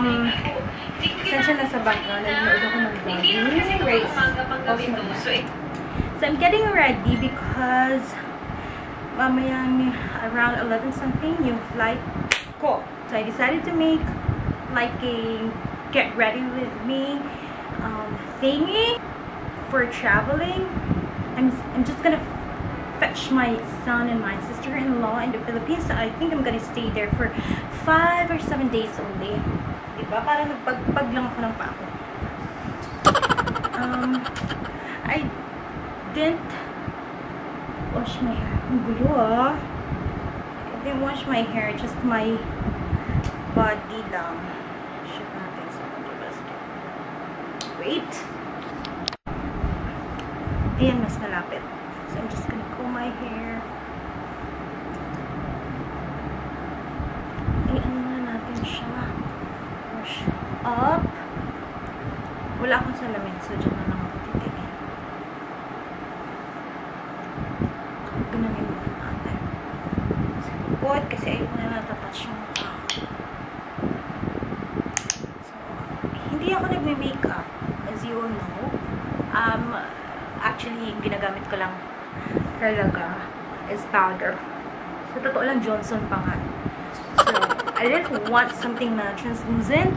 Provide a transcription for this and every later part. Sensya na sa background, nanonood ako ng vlogging race of muna. So I'm getting ready because mamayang around 11 something yung flight ko. So I decided to make like a get ready with me thingy for traveling. I'm just gonna fetch my son and my sister-in-law in the Philippines. So I think I'm gonna stay there for 5 or 7 days only. Diba? Parang nagpagpag lang ako ng pako. I didn't wash my hair. Ang gulo ah. I didn't wash my hair, just my body lang. Shoot natin sa pag-basket. Wait! Ayan, mas malapit. So I'm just gonna comb my hair. Ay, ano na natin siya? Wash up. Wala akong salamin, so dyan na lang ako titigil. Ganangin mo na natin. So, good, kasi ayaw mo na natatouch yung mukha. So, hindi ako nagme-makeup, as you all know. Actually, yung ginagamit ko lang talaga is powder. So, totoo lang, Johnson pa nga. So, I didn't want something na translucent.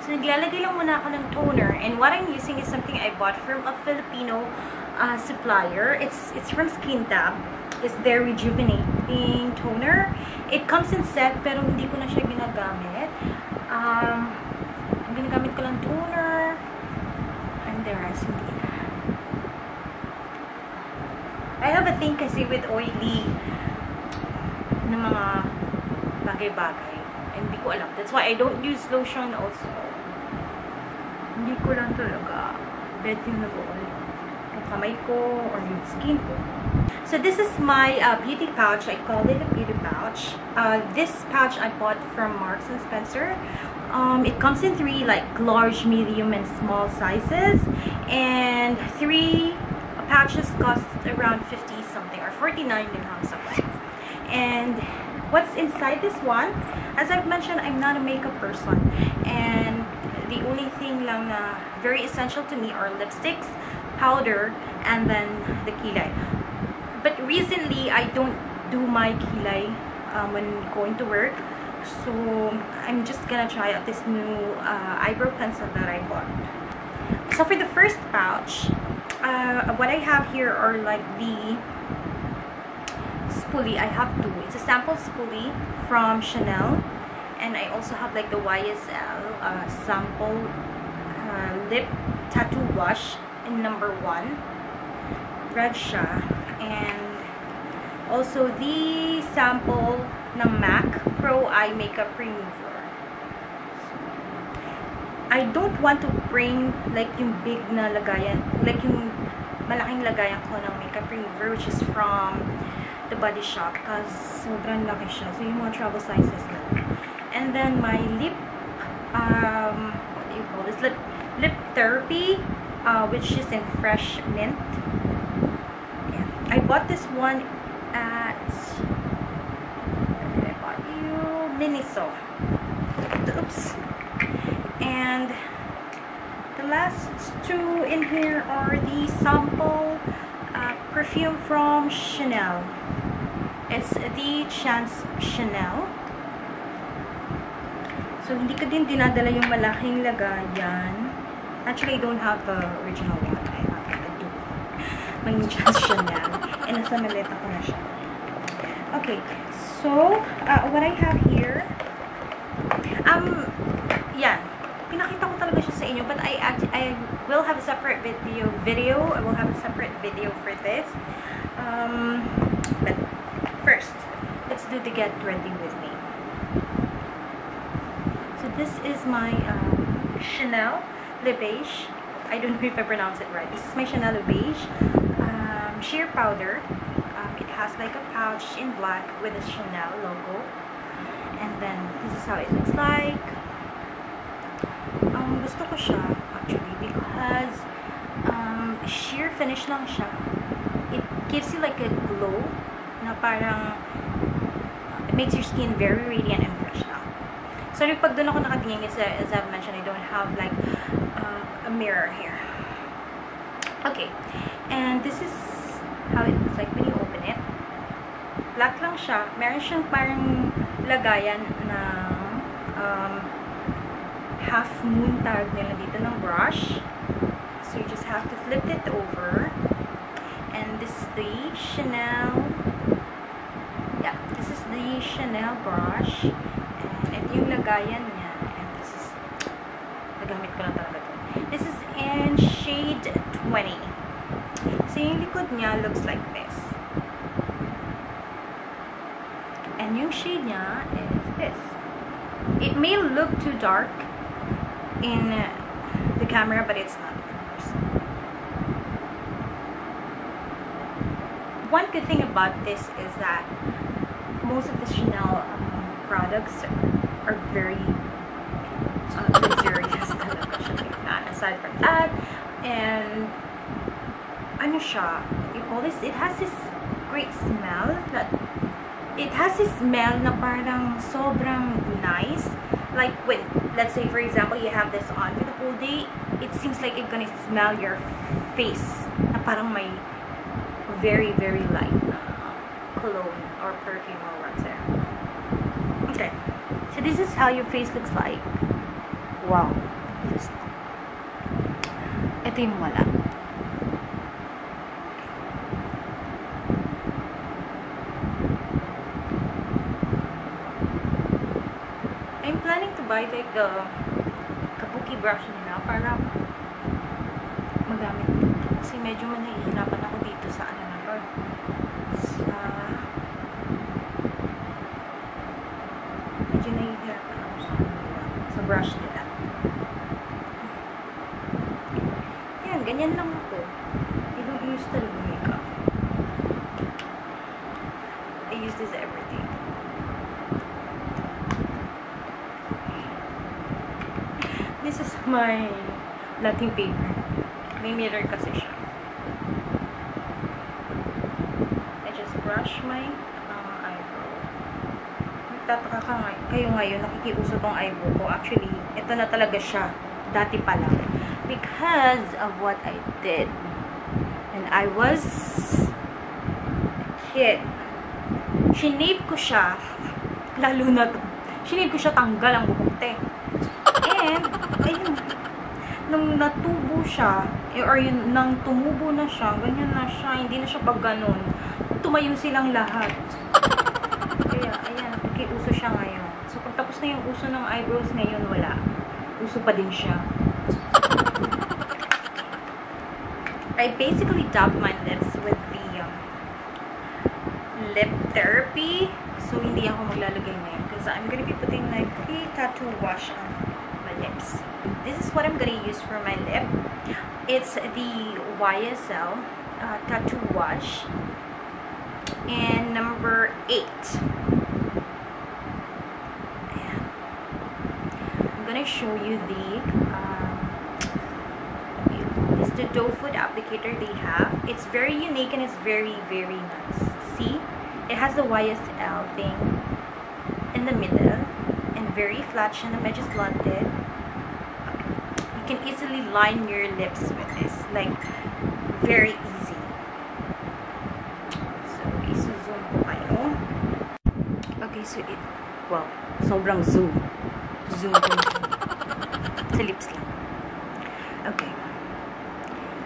So, naglalagay lang muna ako ng toner. And what I'm using is something I bought from a Filipino supplier. It's from Skintab. It's their rejuvenating toner. It comes in set, pero hindi ko na siya ginagamit. Ginagamit ko lang toner. And the rest, hindi na. I have a thing kasi with oily na mga bagay-bagay. Hindi ko alam. That's why I don't use lotion also. Hindi ko lang talaga bet yung nag-oil. Yung kamay ko or yung skin ko. So this is my beauty pouch. I call it a beauty pouch. This pouch I bought from Marks & Spencer. It comes in 3 like large, medium, and small sizes. And 3 pouches cost around 50 something or 49 dirham something. And what's inside this one, as I've mentioned, I'm not a makeup person, and the only thing lang na very essential to me are lipsticks, powder, and then the kilay. But recently I don't do my kilay when going to work, so I'm just gonna try out this new eyebrow pencil that I bought. So for the first pouch, what I have here are like the spoolie. I have 2. It's a sample spoolie from Chanel, and I also have like the YSL sample lip tattoo wash in number 1. Red siya. And also the sample na Mac Pro Eye Makeup Remover. I don't want to bring like yung big na lagayan, like yung malaking lagayan ko ng makeup remover, which is from the Body Shop, because sobrang laki siya. So yung mga travel sizes lang. And then my lip, what do you call this? Lip therapy, which is in fresh mint. Yeah. I bought this one at, where did I bought you? Miniso. Oops. And the last 2 in here are the sample perfume from Chanel. It's the Chance Chanel. So, hindi ko din dinadala yung malaking lagayan. Actually, I don't have the original one. I have the dupe. May Chance Chanel. And nasa maleta ko na siya. Okay. So, what I have here. Yan. Pinakita ko talaga siya sa inyo. But I will have a separate video. I will have a separate video for this. But first, let's do the get ready with me. So this is my Chanel Le Beige. I don't know if I pronounce it right. This is my Chanel Le Beige sheer powder. It has like a pouch in black with a Chanel logo. And then this is how it looks like. Gusto ko siya actually because sheer finish lang siya. It gives you like a glow na parang it makes your skin very radiant and fresh out. So, pag doon ako nakatingin, as I've mentioned, I don't have like a mirror here. Okay. And this is how it looks like when you open it. Black lang siya. Meron siyang parang lagayan na half moon tag nila dito ng brush. So, you just have to flip it over. And this is the Chanel. Yeah, this is the Chanel brush. And ito yung lagayan niya. And this is, nagamit ko lang talaga ito. This is in shade 20. So, yung likod niya looks like this. And yung shade niya is this. It may look too dark in the camera, but it's not. One good thing about this is that most of the Chanel products are very luxurious. Aside from that, and ano siya, you call this, it has this great smell that it has this smell na parang sobrang nice. Like when, let's say for example, you have this on for the whole day, it seems like it's gonna smell your face. Na parang may very light cologne or perfume or what's there. Okay, so this is how your face looks like. Wow, just ito yung wala. I'm planning to buy like the kabuki brush nila para magamit dito. Kasi medyo manahihirapan ako dito sa ano na to. Medyo nahihirapan ako sa brush nila. Ayan, ganyan lang ako. I don't use talaga makeup. I use this everything. This is my blotting paper. May mirror kasi siya. I just brush my eyebrow. Magtataka ka kayo ngayon, nakikiuso tong eyebrow ko. Actually, ito na talaga siya. Dati pa lang. Because of what I did. And I was a kid. Shinape ko siya. Lalo na to. Shinape ko siya, tanggal ang bukote. And, ayun. Nung natubo siya, or yun, nang tumubo na siya, ganyan na siya, hindi na siya pag ganun. Tumayo silang lahat. Kaya, ayan, nakikiuso siya ngayon. So, pag tapos na yung uso ng eyebrows ngayon, wala. Uso pa din siya. I basically dabbed my lips with the lip therapy. So, hindi ako maglalagay ngayon. Because I'm gonna be putting like the tattoo wash on my lips. This is what I'm gonna use for my lip. It's the YSL tattoo wash, and number 8. I'm gonna show you the it's the doe food applicator they have. It's very unique and it's very nice. See, it has the YSL thing in the middle and very flat siya na medyo slanted. Can easily line your lips with this, like very easy. So, isu-zoom ko kayo. Okay, so it, wow, sobrang zoom. Zoom ko. Sa lips lang. Okay.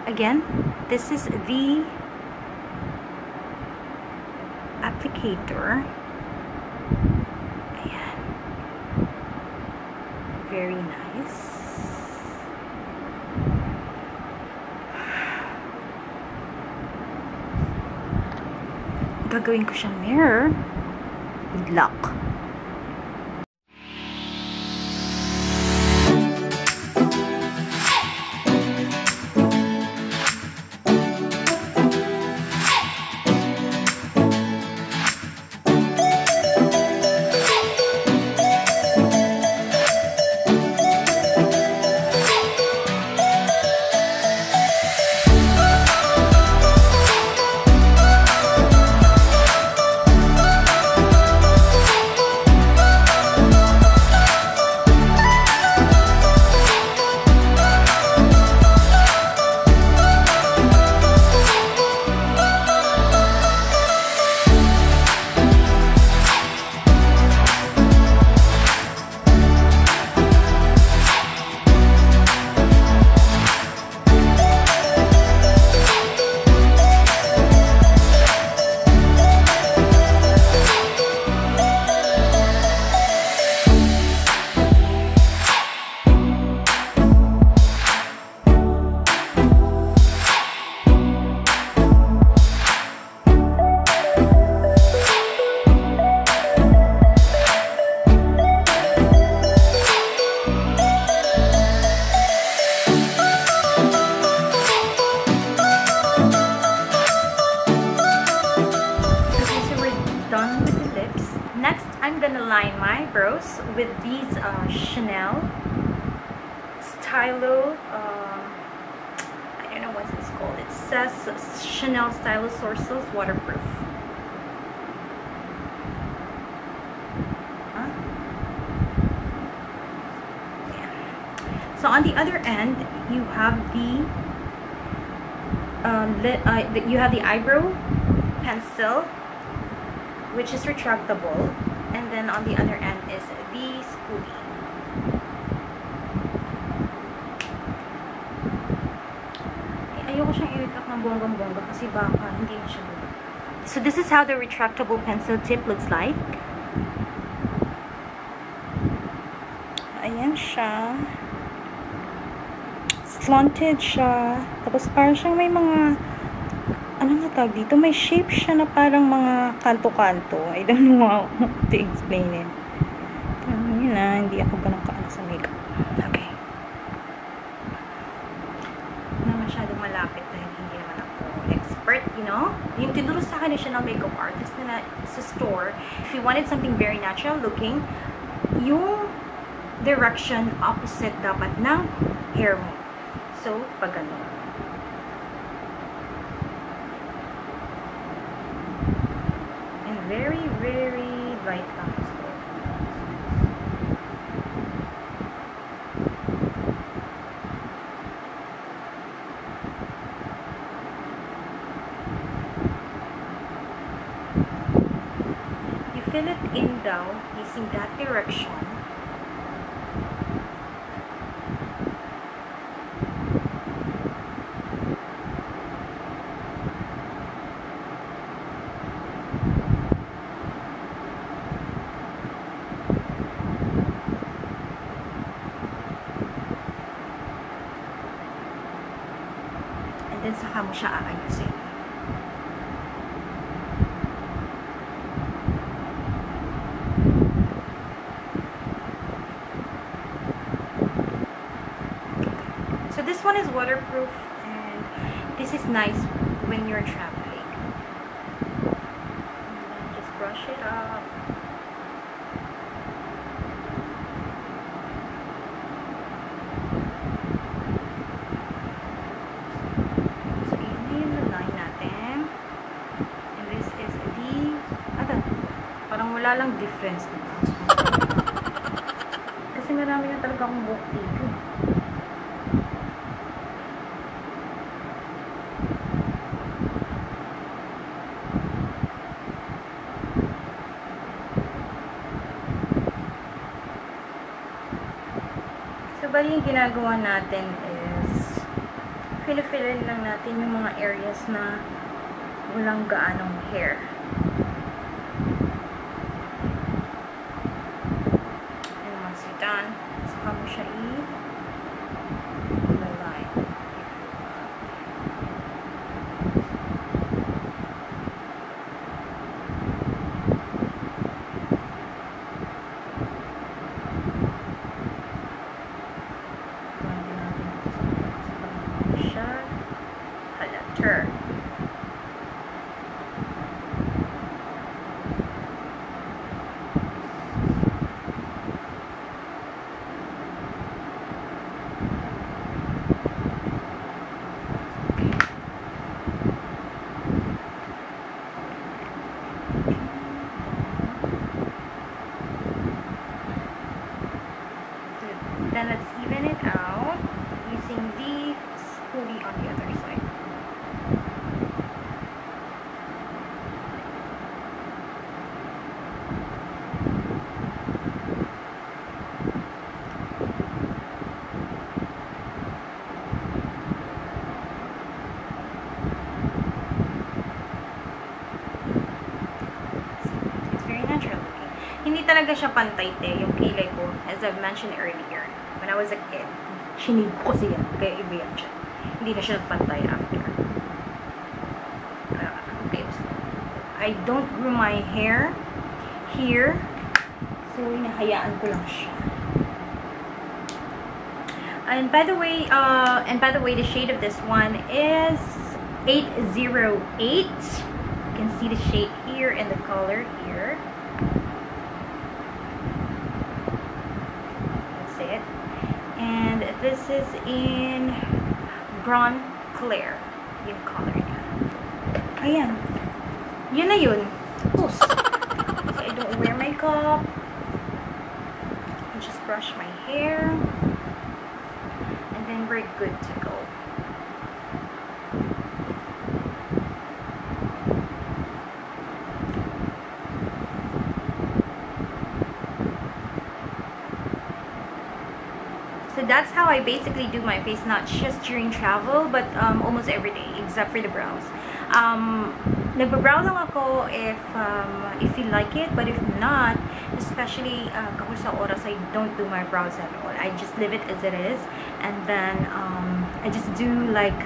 Again, this is the applicator. Ayan. Very nice. Gagawin ko siyang mirror. Good luck. I'm gonna line my brows with these Chanel Stylo, I don't know what it's called. It says Chanel Stylo Sources Waterproof. So on the other end, you have the eyebrow pencil, which is retractable, and then on the other end is the spoolie. Ayoko siyang i-retract ng bonggang-bongga kasi baka hindi siya good. So this is how the retractable pencil tip looks like. Ayan siya. Slanted siya. Tapos parang siyang may mga, ano nga tawag dito? May shape siya na parang mga kanto-kanto. I don't know how to explain it. Yun na, hindi ako ganun kaano sa makeup. Okay. Na masyadong malapit dahil hindi naman ako expert, you know? Yung tinuro sa akin siya ng makeup artist na sa store. If you wanted something very natural looking, yung direction opposite dapat ng hair mo. So, pag ganun. And very, very light comes to it. You fill it in down using that direction. Then saka mo siya aayusin. So this one is waterproof and this is nice when you're traveling. And just brush it up. Wala lang difference nito. Kasi marami na talaga akong buhok dito. So, bali yung ginagawa natin is fill-fillin lang natin yung mga areas na walang gaanong hair. Then let's even it out using the spoolie on the other side. It's very natural looking. Hindi talaga siya pantay yung kilay ko, as I've mentioned earlier. When I was a kid, shinig ko siya. Kaya ibiyak siya. Hindi na siya nagpantay after. Okay. I don't grow my hair here. So, hinahayaan ko lang siya. And by the way, the shade of this one is 808. You can see the shade here and the color here. This is in Brown Clear yung color niya. Ayan. Yun na yun. Oops. So I don't wear makeup. I just brush my hair. And then we're good to go. So that's how I basically do my face, not just during travel, but almost every day, except for the brows. Nagbabrow lang ako if you like it, but if not, especially kapag sa oras, I don't do my brows at all. I just leave it as it is, and then I just do like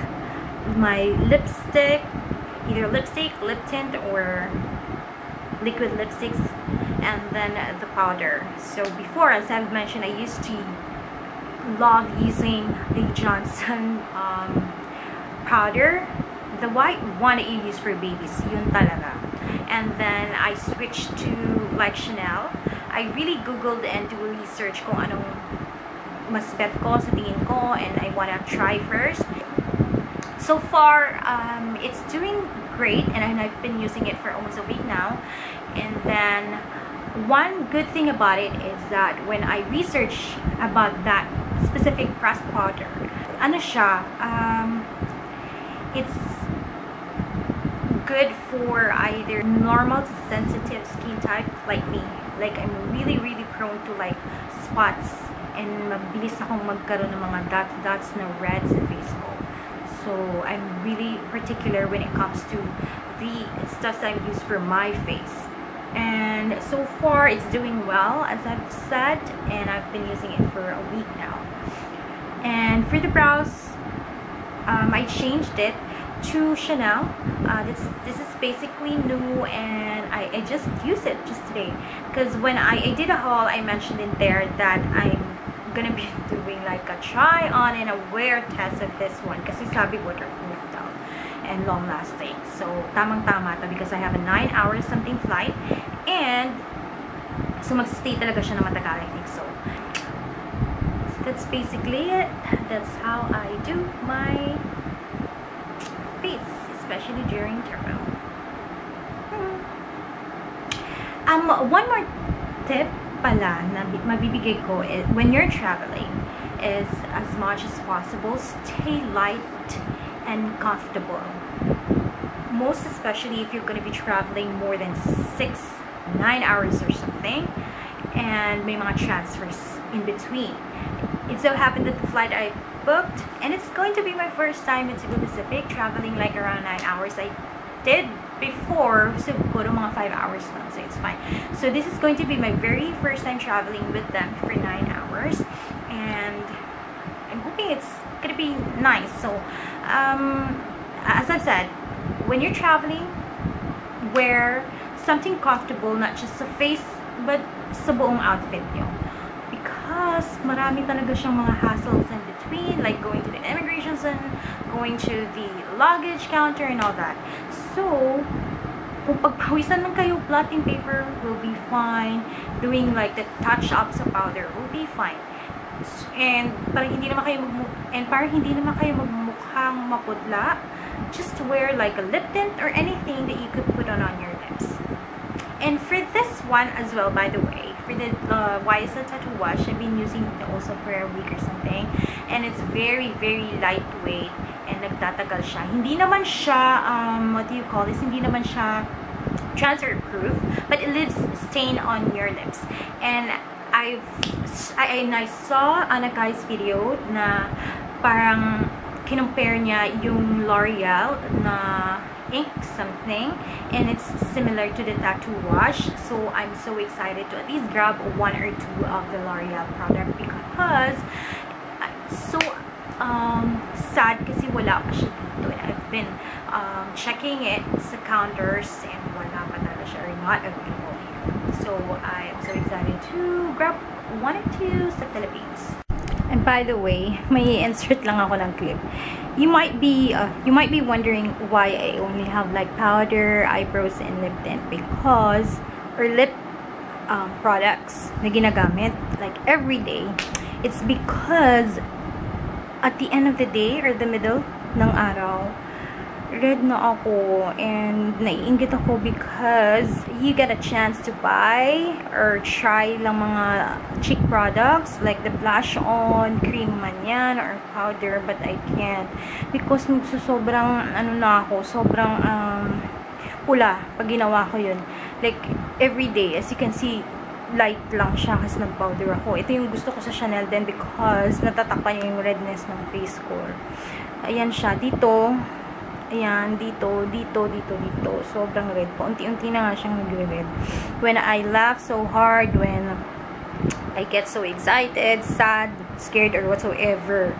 my lipstick, either lipstick, lip tint, or liquid lipsticks, and then the powder. So before, as I've mentioned, I used to love using the Johnson powder, the white one that you use for babies, yun talaga. And then I switched to like Chanel. I really googled and do research kung anong mas bet ko sa tingin ko, and I wanna try first. So far, it's doing great, and I've been using it for almost a week now. And then one good thing about it is that when I research about that specific pressed powder, ano siya, it's good for either normal to sensitive skin type like me. Like I'm really prone to like spots, and mabilis akong magkaroon ng mga dots na red sa face ko. So I'm really particular when it comes to the stuff that I use for my face. And so far it's doing well, as I've said, and I've been using it for a week now. And for the brows, I changed it to Chanel. This is basically new, and I just used it just today, because when I did a haul, I mentioned in there that I'm gonna be doing like a try on and a wear test of this one, because it's sabi waterproof daw and long lasting. So tamang-tama ta, because I have a 9 hours something flight, and so magstay talaga siya na matagal, I think so. So that's basically it. That's how I do my face, especially during travel. One more tip pala na mabibigay ko is, when you're traveling, is as much as possible stay light and comfortable, most especially if you're going to be traveling more than 6-9 hours or something, and may mga transfers in between. It so happened that the flight I booked, and it's going to be my first time in Cebu Pacific traveling like around 9 hours. I did before, so siguro mga 5 hours lang, so it's fine. So this is going to be my very first time traveling with them for 9 hours, and I'm hoping it's gonna be nice. So as I've said, when you're traveling, wear something comfortable, not just sa face but sa buong outfit nyo, because marami talaga siyang mga hassles in between, like going to the immigration and going to the luggage counter and all that. So kung pagpawisan lang kayo, blotting paper will be fine, doing like the touch-ups of powder will be fine, and para hindi naman kayo magmukhang mapudla, just wear like a lip tint or anything that you could put on your lips. And for this one as well, by the way, for the YSL tattoo wash, I've been using it also for a week or something, and it's very lightweight, and nagtatagal siya. Hindi naman siya what do you call this, hindi naman siya transfer proof, but it leaves stain on your lips. And I saw on a guy's video na parang kinumpare niya yung L'Oreal na ink something, and it's similar to the tattoo wash. So I'm so excited to at least grab 1 or 2 of the L'Oreal product, because so sad kasi wala pa siya dito, and I've been checking it sa counters, and wala pa talaga siya, or not available here. So I'm so excited to grab 1 or 2 sa Philippines. And by the way, may insert lang ako ng clip. You might be wondering why I only have like powder, eyebrows, and lip tint, because or lip products na ginagamit like every day. It's because at the end of the day or the middle ng araw, red na ako and naiinggit ako because you get a chance to buy or try lang mga cheek products like the blush on, cream man yan, or powder, but I can't because nagsusobrang ano na ako, sobrang pula pag ginawa ko yun. Like every day, as you can see, light lang siya kasi nag-powder ako. Ito yung gusto ko sa Chanel din because natatakpan yung redness ng face ko. Ayan siya. Dito, ayan, dito, dito, dito, dito. Sobrang red po. Unti-unti na nga siyang nag-red. When I laugh so hard, when I get so excited, sad, scared, or whatsoever,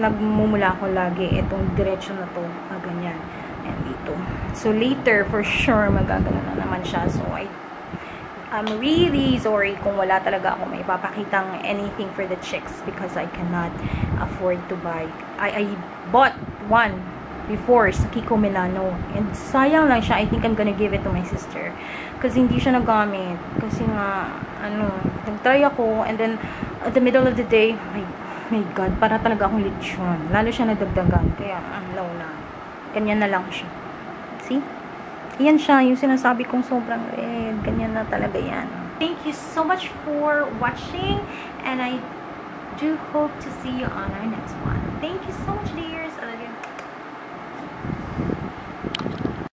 nagmumula ko lagi itong direksyon na to. Ganyan. Ayan, dito. So, later, for sure, magagano na naman siya. So, I'm really sorry kung wala talaga ako may papakitang anything for the chicks because I cannot afford to buy. I bought one before sa Kiko Milano and sayang lang siya. I think I'm gonna give it to my sister kasi hindi siya nagamit kasi nga ano, nagtry ako and then at the middle of the day, my God, para talaga akong lechon. Lalo siya nadagdagan kaya ang low na. Ganyan na lang siya. See? Yan siya, yung sinasabi kong sobrang red. Ganyan na talaga yan. Thank you so much for watching and I do hope to see you on our next one. Thank you so much, dear.